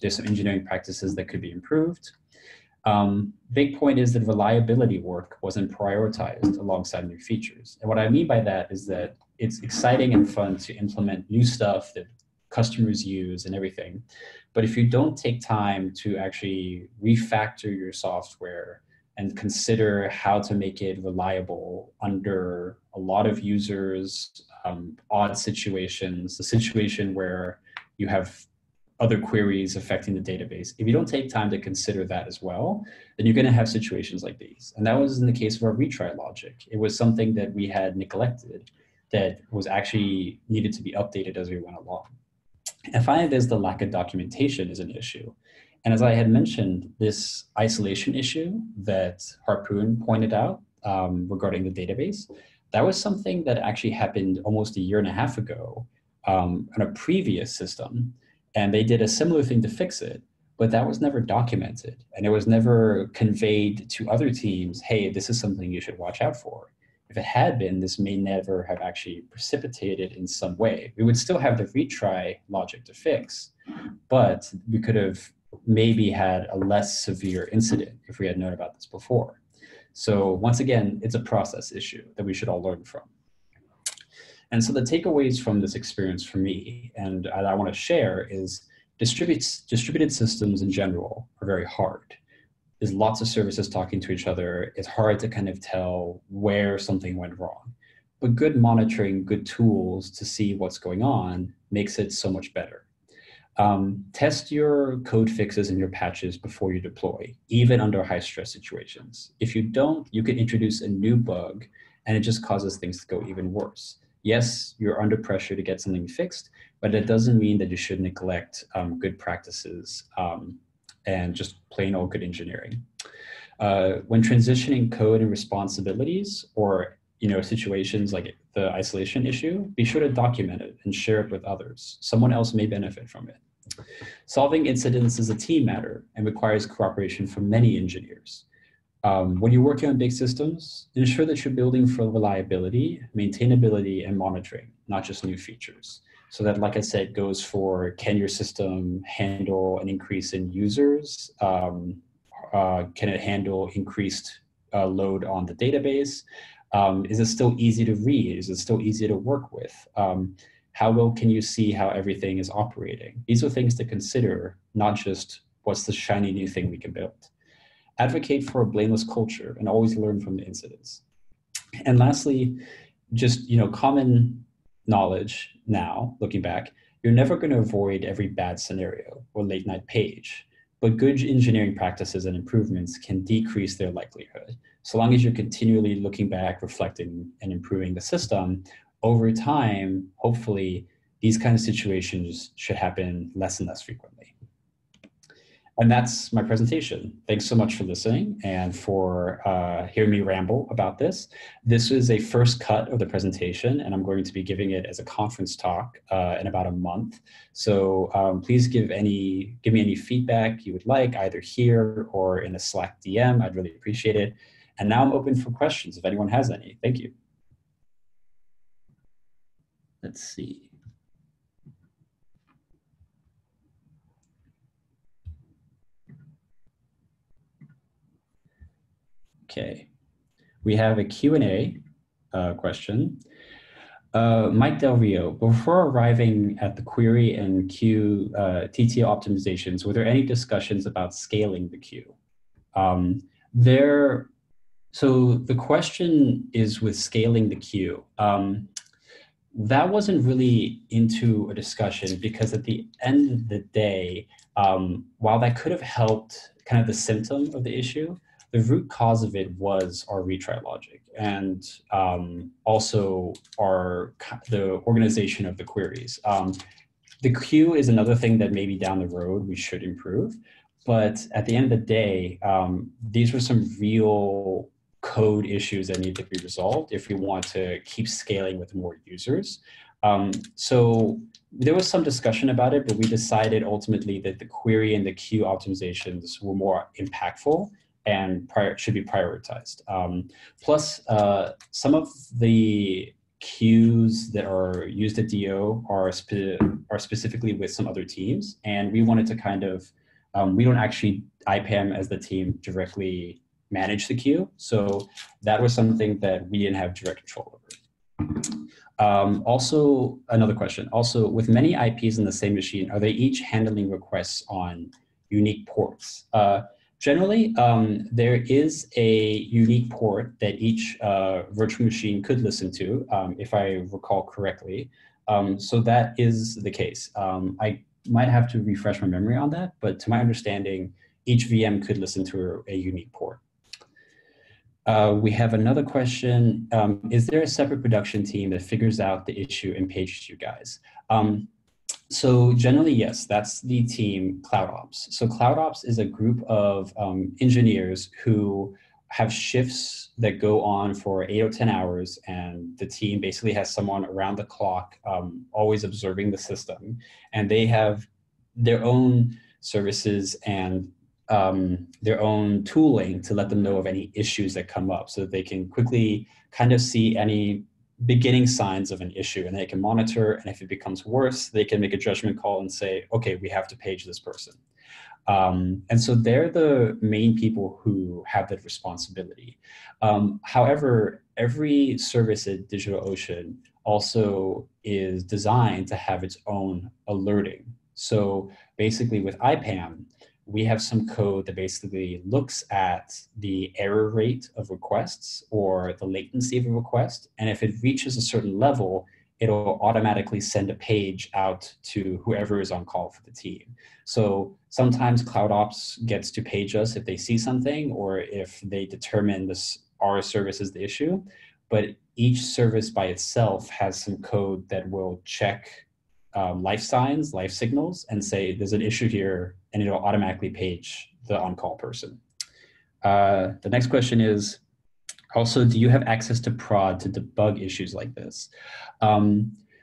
There's some engineering practices that could be improved. Big point is that reliability work wasn't prioritized alongside new features. And what I mean by that is that it's exciting and fun to implement new stuff that customers use and everything. But if you don't take time to actually refactor your software and consider how to make it reliable under a lot of users, odd situations, the situation where you have other queries affecting the database. If you don't take time to consider that as well, then you're going to have situations like these. And that was in the case of our retry logic. It was something that we had neglected that was actually needed to be updated as we went along. And finally, there's the lack of documentation is an issue. And as I had mentioned, this isolation issue that Harpoon pointed out regarding the database, that was something that actually happened almost a year and a half ago on a previous system. And they did a similar thing to fix it, but that was never documented. And it was never conveyed to other teams, hey, this is something you should watch out for. If it had been, this may never have actually precipitated in some way. We would still have the retry logic to fix, but we could have maybe had a less severe incident if we had known about this before. So once again, it's a process issue that we should all learn from. And so the takeaways from this experience for me, and I want to share, is distributed systems in general are very hard. There's lots of services talking to each other. It's hard to kind of tell where something went wrong. but good monitoring, good tools to see what's going on makes it so much better. Test your code fixes and your patches before you deploy, even under high stress situations. If you don't, you can introduce a new bug and it just causes things to go even worse. Yes, you're under pressure to get something fixed, but that doesn't mean that you should neglect good practices and just plain old good engineering. When transitioning code and responsibilities, or situations like the isolation issue, be sure to document it and share it with others. Someone else may benefit from it. Solving incidents is a team matter and requires cooperation from many engineers. When you're working on big systems, ensure that you're building for reliability, maintainability, and monitoring, not just new features. So that, like I said, goes for, can your system handle an increase in users? Can it handle increased load on the database? Is it still easy to read? Is it still easy to work with? How well can you see how everything is operating? These are things to consider, not just what's the shiny new thing we can build. Advocate for a blameless culture and always learn from the incidents. And lastly, just common knowledge now, looking back, you're never going to avoid every bad scenario or late night page, but good engineering practices and improvements can decrease their likelihood. So long as you're continually looking back, reflecting, and improving the system, over time, hopefully, these kinds of situations should happen less and less frequently. And that's my presentation. Thanks so much for listening and for hearing me ramble about this. This is a first cut of the presentation, and I'm going to be giving it as a conference talk in about a month. So please give me any feedback you would like, either here or in a Slack DM. I'd really appreciate it. And now I'm open for questions if anyone has any. Thank you. Let's see. Okay, we have a Q&A question. Mike Del Rio, before arriving at the query and queue TTL optimizations, were there any discussions about scaling the queue? So the question is with scaling the queue. That wasn't really into a discussion because at the end of the day, while that could have helped kind of the symptom of the issue, the root cause of it was our retry logic and also the organization of the queries. The queue is another thing that maybe down the road we should improve, but at the end of the day, these were some real code issues that need to be resolved if we want to keep scaling with more users. So there was some discussion about it, but we decided ultimately that the query and the queue optimizations were more impactful and should be prioritized. Plus, some of the queues that are used at DO are specifically with some other teams, and we wanted to kind of, we don't actually, IPAM as the team directly manage the queue, so that was something that we didn't have direct control over. Also, another question, also with many IPs in the same machine, are they each handling requests on unique ports? Generally, there is a unique port that each virtual machine could listen to, if I recall correctly. So that is the case. I might have to refresh my memory on that, but to my understanding, each VM could listen to a unique port. We have another question. Is there a separate production team that figures out the issue and pages you guys? So generally, yes, that's the team CloudOps. So CloudOps is a group of engineers who have shifts that go on for 8 or 10 hours, and the team basically has someone around the clock always observing the system, and they have their own services and their own tooling to let them know of any issues that come up so that they can quickly kind of see any beginning signs of an issue, and they can monitor, and if it becomes worse, they can make a judgment call and say, okay, we have to page this person. And so they're the main people who have that responsibility. However, every service at DigitalOcean also is designed to have its own alerting. So basically with IPAM, we have some code that basically looks at the error rate of requests or the latency of a request. And if it reaches a certain level, it'll automatically send a page out to whoever is on call for the team. So sometimes CloudOps gets to page us if they see something or if they determine this our service is the issue. But each service by itself has some code that will check life signs, life signals, and say there's an issue here, and it'll automatically page the on-call person. The next question is, also, do you have access to prod to debug issues like this?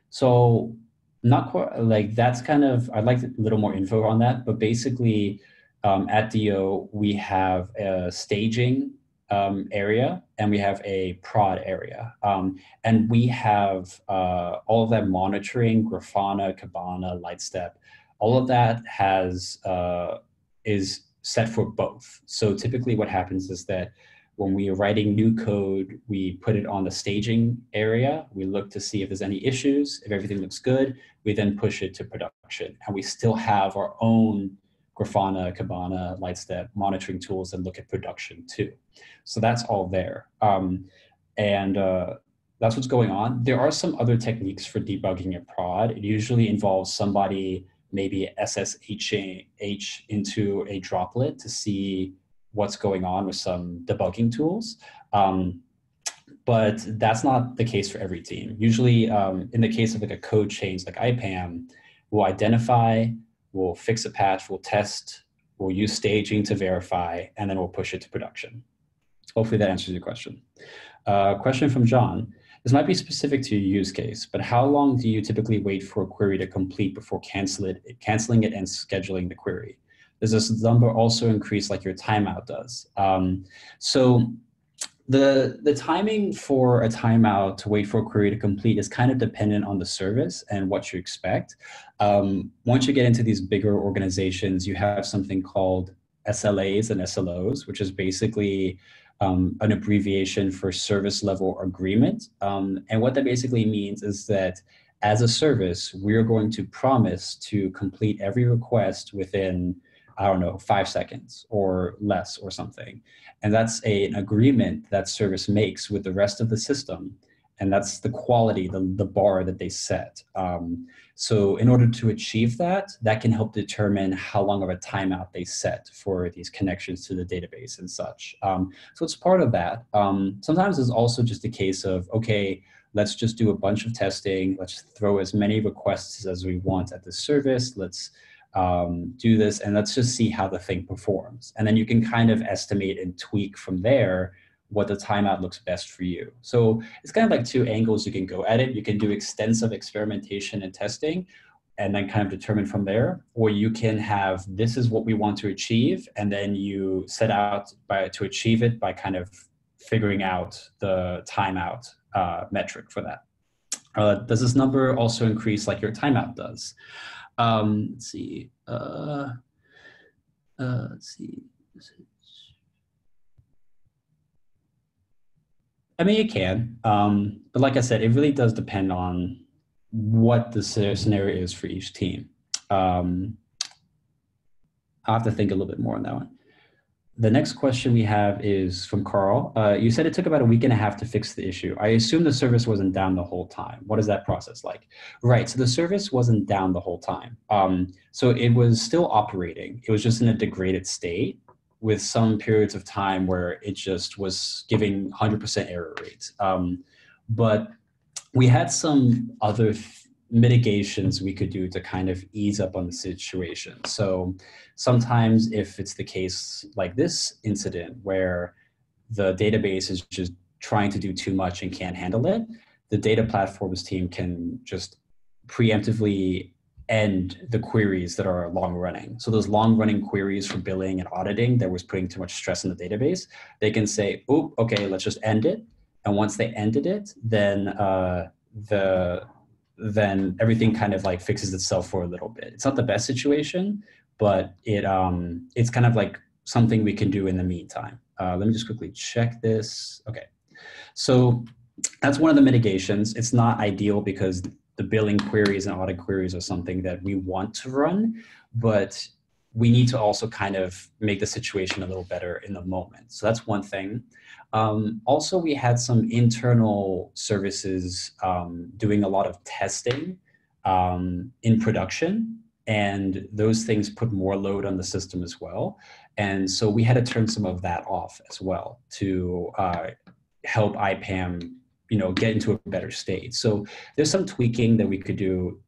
So not quite, like that's kind of, I'd like a little more info on that, but basically at DO, we have a staging area and we have a prod area. And we have all of that monitoring, Grafana, Kibana, LightStep, all of that has, is set for both. So typically what happens is that when we are writing new code, we put it on the staging area. We look to see if there's any issues. If everything looks good, we then push it to production. And we still have our own Grafana, Kibana, LightStep monitoring tools and look at production too. So that's all there. That's what's going on. There are some other techniques for debugging a prod. It usually involves somebody maybe SSH into a droplet to see what's going on with some debugging tools. But that's not the case for every team. Usually in the case of like a code change like IPAM, we'll identify, we'll fix a patch, we'll test, we'll use staging to verify, and then we'll push it to production. Hopefully that answers your question. Question from John. This might be specific to your use case, but how long do you typically wait for a query to complete before canceling it and scheduling the query? Does this number also increase like your timeout does? So the timing for a timeout to wait for a query to complete is kind of dependent on the service and what you expect. Once you get into these bigger organizations, you have something called SLAs and SLOs, which is basically an abbreviation for service level agreement. And what that basically means is that as a service, we're going to promise to complete every request within, I don't know, 5 seconds or less or something. And that's an agreement that service makes with the rest of the system. And that's the quality, the bar that they set. So in order to achieve that, that can help determine how long of a timeout they set for these connections to the database and such. So it's part of that. Sometimes it's also just a case of, okay, let's just do a bunch of testing. Let's throw as many requests as we want at the service. Let's do this and let's just see how the thing performs. And then you can kind of estimate and tweak from there what the timeout looks best for you. So it's kind of like two angles you can go at it. You can do extensive experimentation and testing and then kind of determine from there, or you can have, this is what we want to achieve. And then you set out to achieve it by kind of figuring out the timeout metric for that. Does this number also increase like your timeout does? Let's see. Let's see. I mean, it can, but like I said, it really does depend on what the scenario is for each team. I'll have to think a little bit more on that one. The next question we have is from Carl. You said it took about a week and a half to fix the issue. I assume the service wasn't down the whole time. What is that process like? Right, so the service wasn't down the whole time. So it was still operating. It was just in a degraded state with some periods of time where it just was giving 100% error rates. But we had some other mitigations we could do to kind of ease up on the situation. So sometimes if it's the case like this incident where the database is just trying to do too much and can't handle it, the data platforms team can just preemptively end the queries that are long running. So those long running queries for billing and auditing that was putting too much stress on the database, they can say, oh, okay, let's just end it. And once they ended it, then everything kind of like fixes itself for a little bit. It's not the best situation, but it it's kind of like something we can do in the meantime. Let me just quickly check this. Okay, so that's one of the mitigations. It's not ideal because the billing queries and audit queries are something that we want to run, but we need to also kind of make the situation a little better in the moment. So that's one thing. Also, we had some internal services doing a lot of testing in production, and those things put more load on the system as well. And so we had to turn some of that off as well to help IPAM, you know, get into a better state. So there's some tweaking that we could do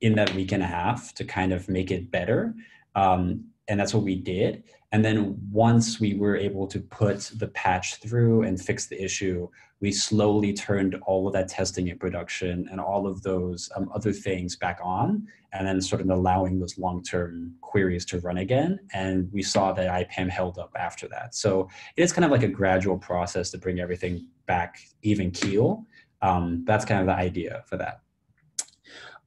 in that week and a half to kind of make it better. And that's what we did. And then once we were able to put the patch through and fix the issue, we slowly turned all of that testing in production and all of those other things back on, and then sort of allowing those long-term queries to run again. And we saw that IPAM held up after that. So it's kind of like a gradual process to bring everything back even keel. That's kind of the idea for that.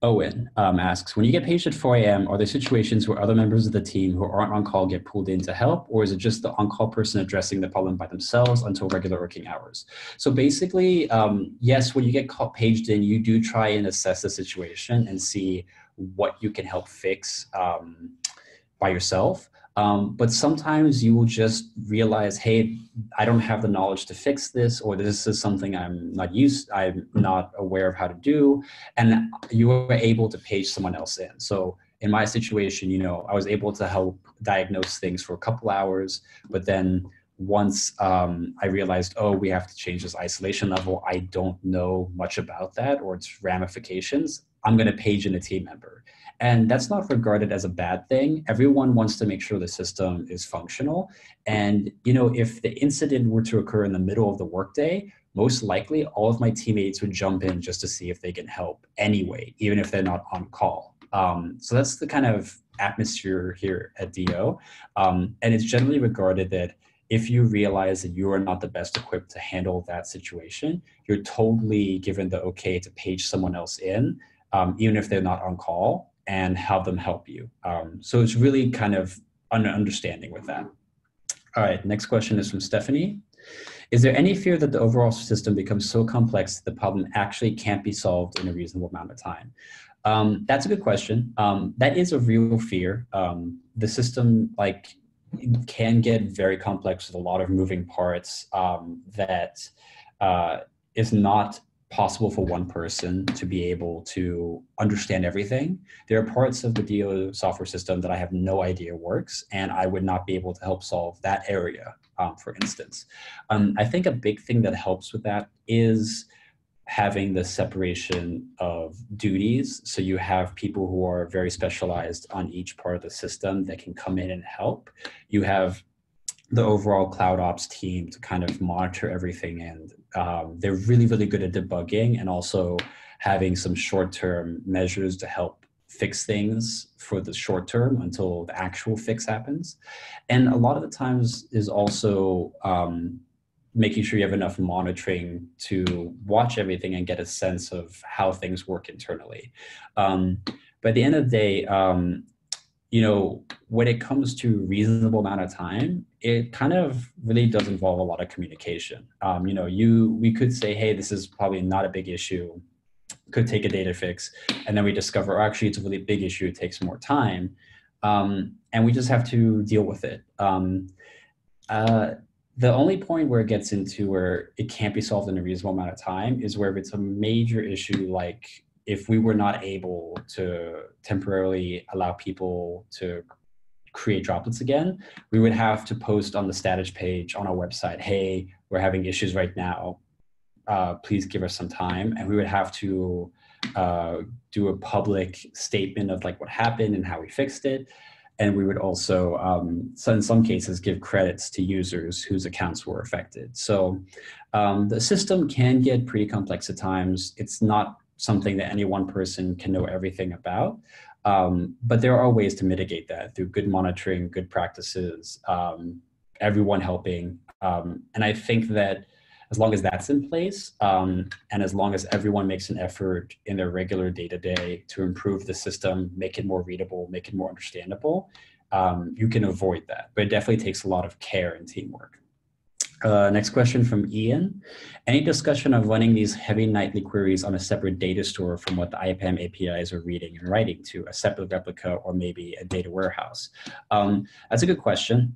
Owen asks, when you get paged at 4 a.m., are there situations where other members of the team who aren't on call get pulled in to help, or is it just the on-call person addressing the problem by themselves until regular working hours? So basically, yes, when you get paged in, you do try and assess the situation and see what you can help fix by yourself. But sometimes you will just realize, hey, I don't have the knowledge to fix this, or this is something I'm not aware of how to do, and you are able to page someone else in. So in my situation, you know, I was able to help diagnose things for a couple hours, but then once I realized, oh, we have to change this isolation level, I don't know much about that or its ramifications, I'm going to page in a team member. And that's not regarded as a bad thing. Everyone wants to make sure the system is functional. And, you know, if the incident were to occur in the middle of the workday, most likely all of my teammates would jump in just to see if they can help anyway, even if they're not on call. So that's the kind of atmosphere here at DO. And it's generally regarded that if you realize that you are not the best equipped to handle that situation, you're totally given the okay to page someone else in, even if they're not on call, and have them help you. So it's really kind of an understanding with that. All right, next question is from Stephanie. Is there any fear that the overall system becomes so complex that the problem actually can't be solved in a reasonable amount of time? That's a good question. That is a real fear. The system, like, it can get very complex with a lot of moving parts that is not possible for one person to be able to understand everything. There are parts of the DO software system that I have no idea works, and I would not be able to help solve that area, for instance. I think a big thing that helps with that is having the separation of duties. So you have people who are very specialized on each part of the system that can come in and help. You have the overall CloudOps team to kind of monitor everything, and they're really, really good at debugging and also having some short-term measures to help fix things for the short term until the actual fix happens. And a lot of the times is also making sure you have enough monitoring to watch everything and get a sense of how things work internally. But at the end of the day, you know, when it comes to reasonable amount of time, it kind of really does involve a lot of communication. You know, we could say, hey, this is probably not a big issue, could take a day to fix. And then we discover, oh, actually, it's a really big issue, it takes more time. And we just have to deal with it. The only point where it gets into where it can't be solved in a reasonable amount of time is where it's a major issue, like if we were not able to temporarily allow people to create droplets again, we would have to post on the status page on our website, hey, we're having issues right now, please give us some time. And we would have to do a public statement of like what happened and how we fixed it. And we would also, so in some cases, give credits to users whose accounts were affected. So the system can get pretty complex at times. It's not something that any one person can know everything about, but there are ways to mitigate that through good monitoring, good practices, everyone helping. And I think that as long as that's in place, and as long as everyone makes an effort in their regular day-to-day to improve the system, make it more readable, make it more understandable, you can avoid that. But it definitely takes a lot of care and teamwork. Next question from Ian. Any discussion of running these heavy nightly queries on a separate data store from what the IPAM APIs are reading and writing to a separate replica or maybe a data warehouse? That's a good question.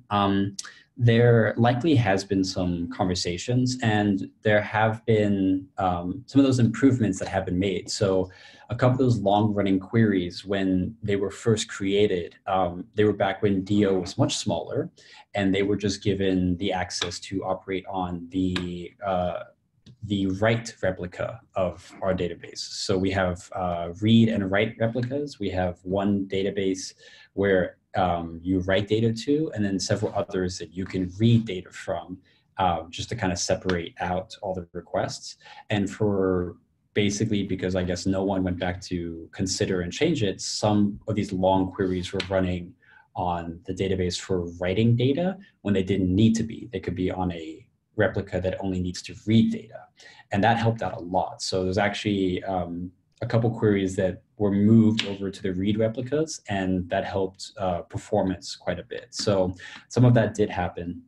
There likely has been some conversations, and there have been some of those improvements that have been made. So a couple of those long-running queries, when they were first created, they were back when DO was much smaller, and they were just given the access to operate on the write replica of our database. So we have read and write replicas. We have one database where you write data to, and then several others that you can read data from, just to kind of separate out all the requests. And for basically, because I guess no one went back to consider and change it, some of these long queries were running on the database for writing data when they didn't need to be. They could be on a replica that only needs to read data. And that helped out a lot. So there's actually a couple queries that were moved over to the read replicas, and that helped performance quite a bit. So some of that did happen.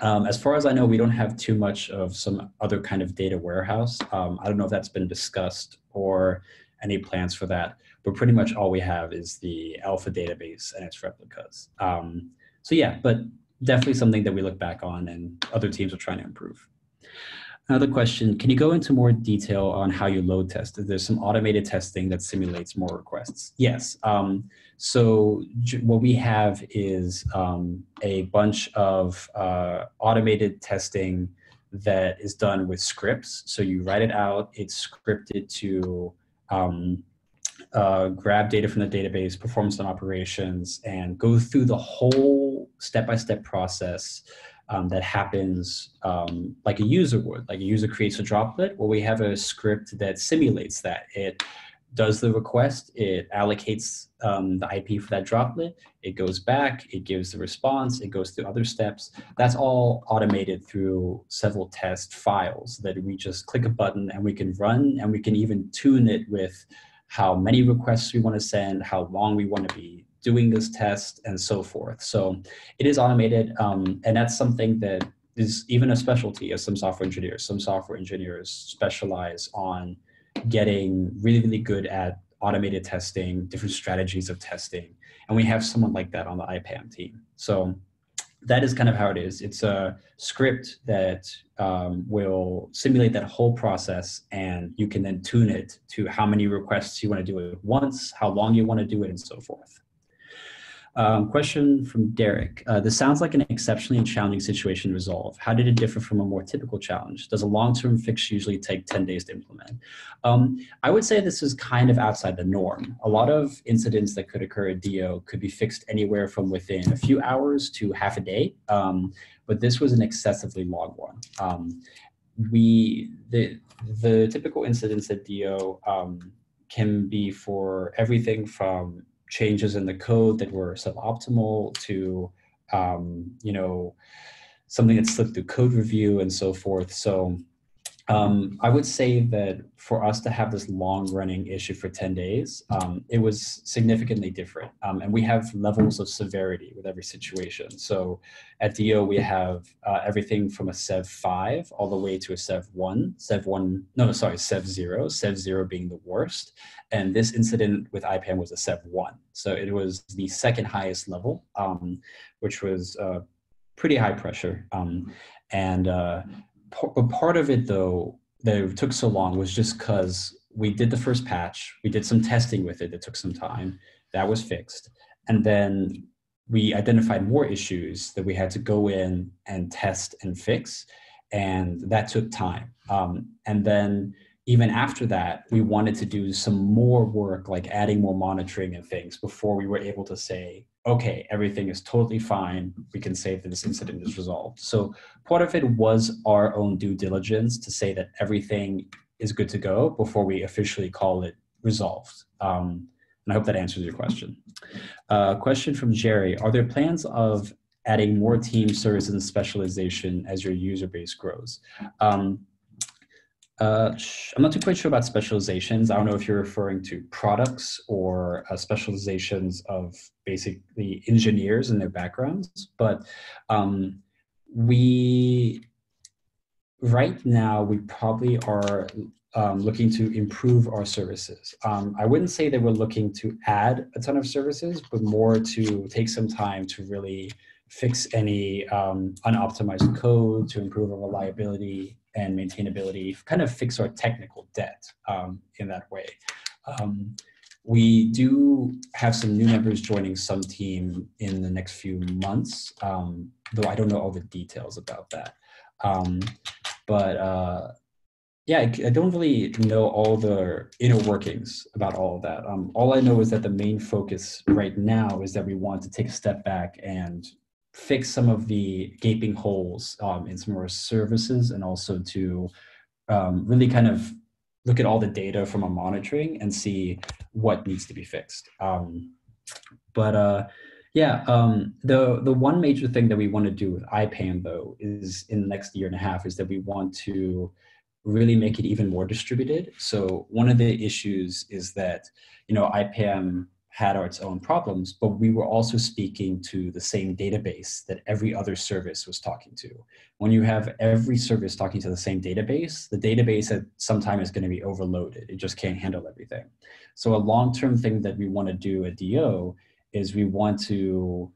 As far as I know, we don't have too much of some other kind of data warehouse. I don't know if that's been discussed or any plans for that, but pretty much all we have is the Alpha database and its replicas. So yeah, but definitely something that we look back on and other teams are trying to improve. Another question, can you go into more detail on how you load test? Is there some automated testing that simulates more requests? Yes. So what we have is a bunch of automated testing that is done with scripts. So you write it out, it's scripted to grab data from the database, perform some operations, and go through the whole step-by-step process that happens like a user would. Like a user creates a droplet, well, we have a script that simulates that. It does the request, it allocates the IP for that droplet, it goes back, it gives the response, it goes through other steps. That's all automated through several test files that we just click a button and we can run, and we can even tune it with how many requests we want to send, how long we want to be doing this test, and so forth. So it is automated, and that's something that is even a specialty of some software engineers. Some software engineers specialize on getting really, really good at automated testing, different strategies of testing, and we have someone like that on the IPAM team. So that is kind of how it is. It's a script that will simulate that whole process, and you can then tune it to how many requests you want to do it once, how long you want to do it, and so forth. Question from Derek. This sounds like an exceptionally challenging situation to resolve. How did it differ from a more typical challenge? Does a long-term fix usually take 10 days to implement? I would say this is kind of outside the norm. A lot of incidents that could occur at DO could be fixed anywhere from within a few hours to half a day, but this was an excessively long one. The typical incidents at DO can be for everything from changes in the code that were suboptimal to, you know, something that slipped through code review and so forth. So I would say that for us to have this long running issue for 10 days, it was significantly different. And we have levels of severity with every situation. So at DO, we have everything from a SEV5 all the way to a SEV1, SEV0, SEV0 being the worst. And this incident with IPAM was a SEV1. So it was the second highest level, which was pretty high pressure. Part of it, though, that it took so long was just because we did the first patch, we did some testing with it that took some time, that was fixed, and then we identified more issues that we had to go in and test and fix, and that took time. And then even after that, we wanted to do some more work, like adding more monitoring and things, before we were able to say, okay, everything is totally fine, we can say that this incident is resolved. So part of it was our own due diligence to say that everything is good to go before we officially call it resolved. And I hope that answers your question. Question from Jerry, are there plans of adding more team service and specialization as your user base grows? I'm not too quite sure about specializations. I don't know if you're referring to products or specializations of basically engineers and their backgrounds, but Right now, we probably are looking to improve our services. I wouldn't say that we're looking to add a ton of services, but more to take some time to really fix any unoptimized code, to improve our reliability and maintainability, kind of fix our technical debt in that way. We do have some new members joining some team in the next few months, though I don't know all the details about that. Yeah, I don't really know all the inner workings about all of that. All I know is that the main focus right now is that we want to take a step back and fix some of the gaping holes in some of our services, and also to really kind of look at all the data from our monitoring and see what needs to be fixed. Yeah, the one major thing that we want to do with IPAM, though, is in the next year and a half, is that we want to really make it even more distributed. So one of the issues is that, you know, IPAM had its own problems, but we were also speaking to the same database that every other service was talking to. When you have every service talking to the same database, the database at some time is going to be overloaded. It just can't handle everything. So a long-term thing that we want to do at DO is we want to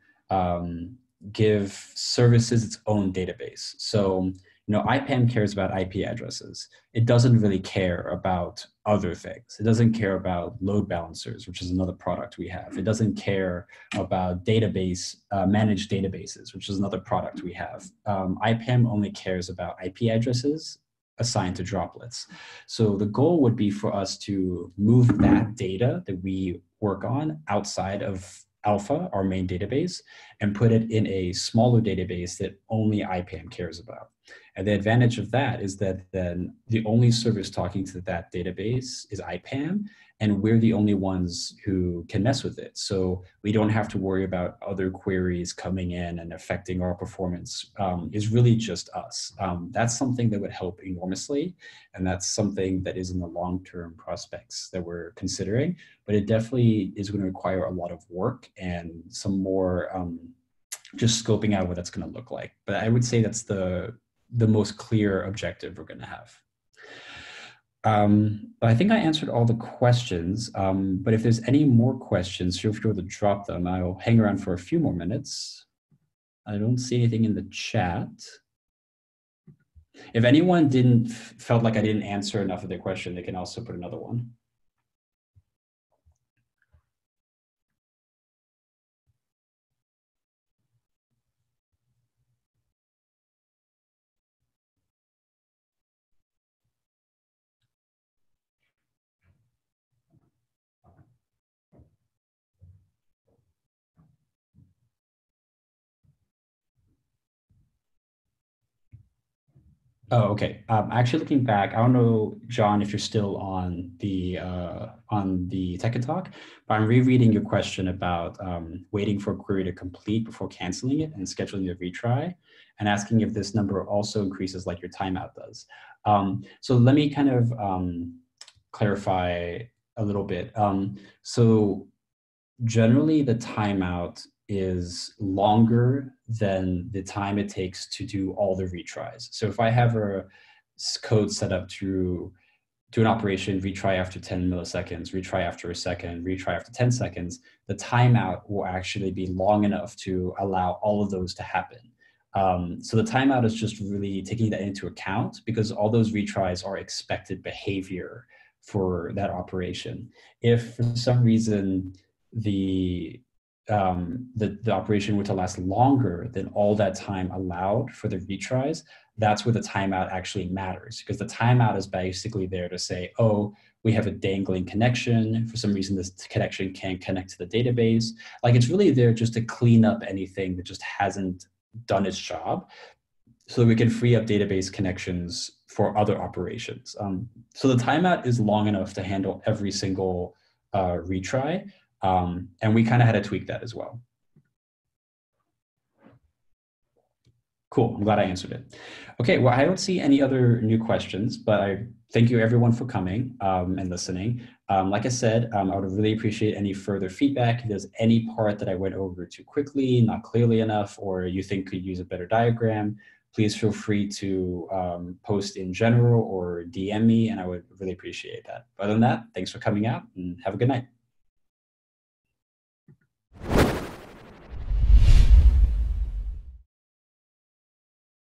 give services its own database. So, you know, IPAM cares about IP addresses. It doesn't really care about other things. It doesn't care about load balancers, which is another product we have. It doesn't care about database, managed databases, which is another product we have. IPAM only cares about IP addresses assigned to droplets. So the goal would be for us to move that data that we work on outside of Alpha, our main database, and put it in a smaller database that only IPAM cares about. And the advantage of that is that then the only service talking to that database is IPAM, and we're the only ones who can mess with it. So we don't have to worry about other queries coming in and affecting our performance. It's really just us. That's something that would help enormously. And that's something that is in the long-term prospects that we're considering, but it definitely is going to require a lot of work and some more just scoping out what that's going to look like. But I would say that's the most clear objective we're going to have. But I think I answered all the questions, but if there's any more questions, feel free to drop them. I'll hang around for a few more minutes. I don't see anything in the chat. If anyone felt like I didn't answer enough of their question, they can also put another one. Oh, okay. Actually, looking back, I don't know, John, if you're still on the Tech and Talk, but I'm rereading your question about waiting for a query to complete before canceling it and scheduling the retry, and asking if this number also increases like your timeout does. So let me kind of clarify a little bit. So generally, the timeout is longer than the time it takes to do all the retries. So if I have a code set up to do an operation, retry after 10 milliseconds, retry after a second, retry after 10 seconds, the timeout will actually be long enough to allow all of those to happen. So the timeout is just really taking that into account, because all those retries are expected behavior for that operation. If for some reason the operation were to last longer than all that time allowed for the retries, that's where the timeout actually matters, because the timeout is basically there to say, oh, we have a dangling connection. For some reason, this connection can't connect to the database. Like, it's really there just to clean up anything that just hasn't done its job, so that we can free up database connections for other operations. So the timeout is long enough to handle every single retry. And we kind of had to tweak that as well. Cool, I'm glad I answered it. Okay, well, I don't see any other new questions, but I thank you everyone for coming and listening. Like I said, I would really appreciate any further feedback. If there's any part that I went over too quickly, not clearly enough, or you think could use a better diagram, please feel free to post in general or DM me, and I would really appreciate that. Other than that, thanks for coming out and have a good night.